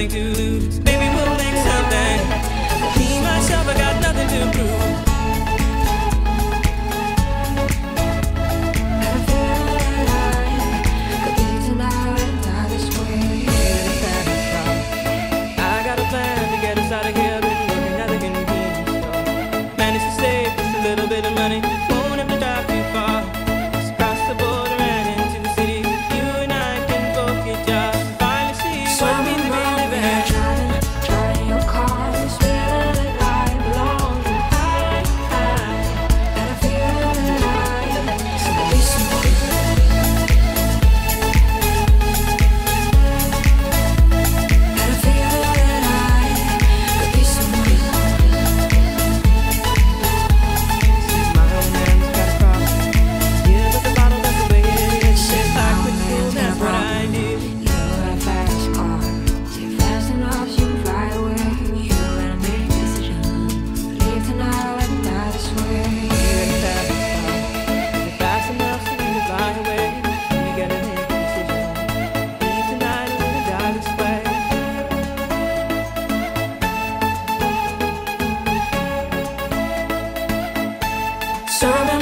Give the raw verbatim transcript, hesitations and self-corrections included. nothing to lose. Maybe we'll make something. Me, myself, I got nothing to prove. So